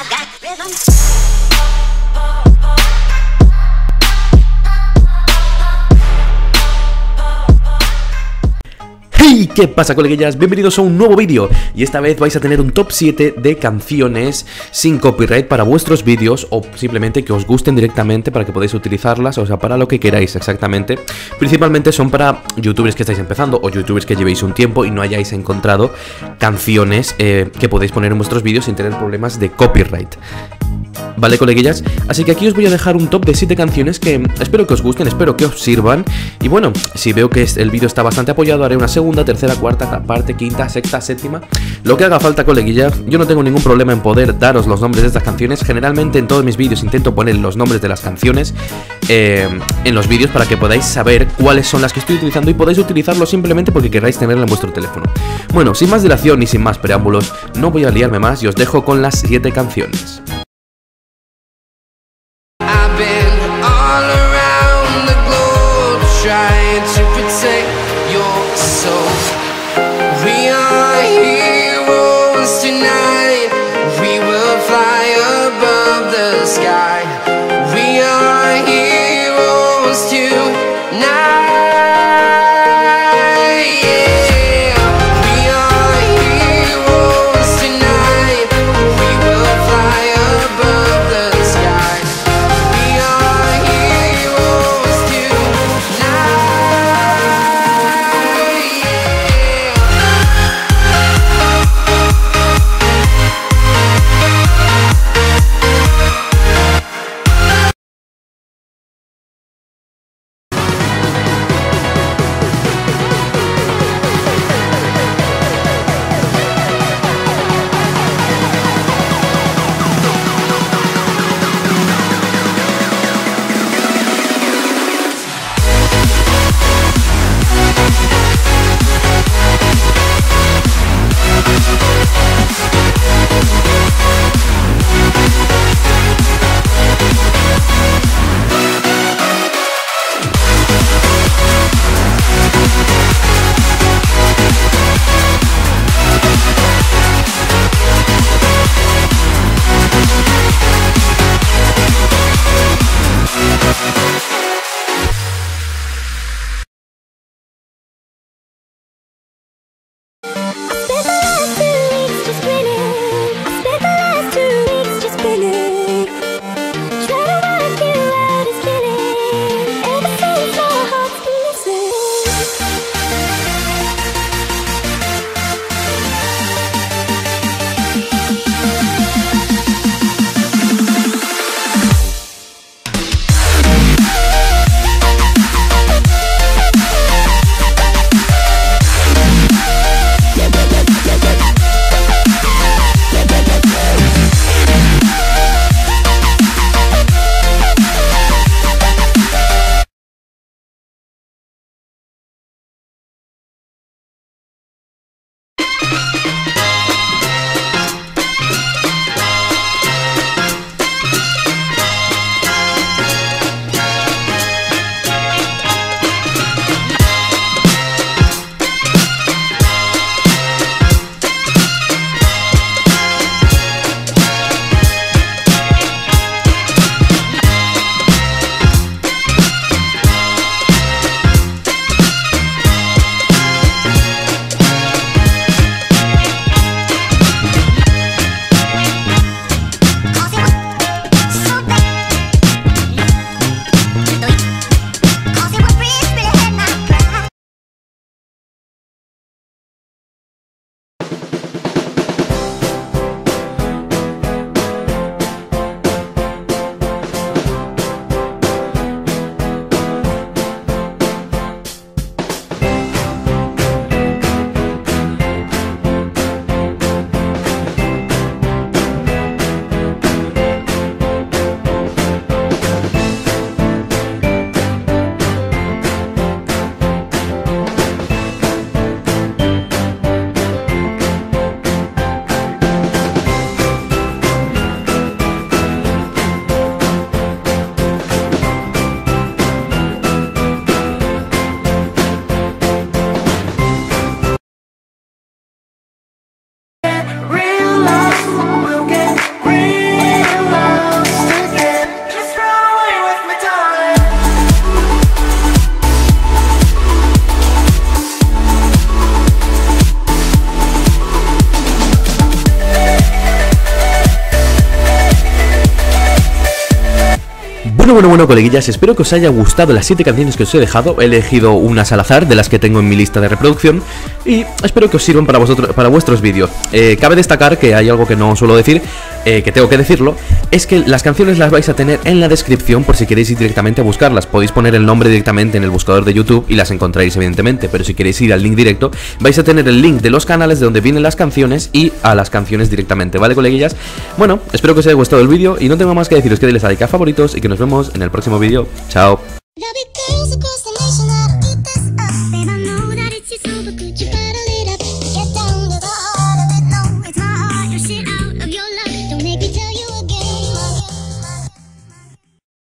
I got rhythm. Hey, ¿qué pasa, coleguillas? Bienvenidos a un nuevo vídeo. Y esta vez vais a tener un top 7 de canciones sin copyright para vuestros vídeos, o simplemente que os gusten directamente para que podáis utilizarlas, o sea, para lo que queráis exactamente. Principalmente son para youtubers que estáis empezando o youtubers que llevéis un tiempo y no hayáis encontrado canciones que podéis poner en vuestros vídeos sin tener problemas de copyright. Vale, coleguillas, así que aquí os voy a dejar un top de 7 canciones que espero que os gusten, espero que os sirvan. Y bueno, si veo que el vídeo está bastante apoyado, haré una segunda, tercera, cuarta parte, quinta, sexta, séptima, lo que haga falta, coleguillas. Yo no tengo ningún problema en poder daros los nombres de estas canciones. Generalmente en todos mis vídeos intento poner los nombres de las canciones en los vídeos para que podáis saber cuáles son las que estoy utilizando y podáis utilizarlo simplemente porque queráis tenerlo en vuestro teléfono. Bueno, sin más dilación y sin más preámbulos, no voy a liarme más y os dejo con las 7 canciones. We will fly Bueno, coleguillas, espero que os haya gustado las 7 canciones que os he dejado. He elegido unas al azar de las que tengo en mi lista de reproducción y espero que os sirvan para vosotros, para vuestros vídeos. Cabe destacar que hay algo que no suelo decir, que tengo que decirlo, es que las canciones las vais a tener en la descripción por si queréis ir directamente a buscarlas. Podéis poner el nombre directamente en el buscador de YouTube y las encontráis, evidentemente, pero si queréis ir al link directo, vais a tener el link de los canales de donde vienen las canciones y a las canciones directamente, ¿vale, coleguillas? Bueno, espero que os haya gustado el vídeo y no tengo más que deciros que denle a like, a favoritos y que nos vemos en el próximo vídeo. Chao.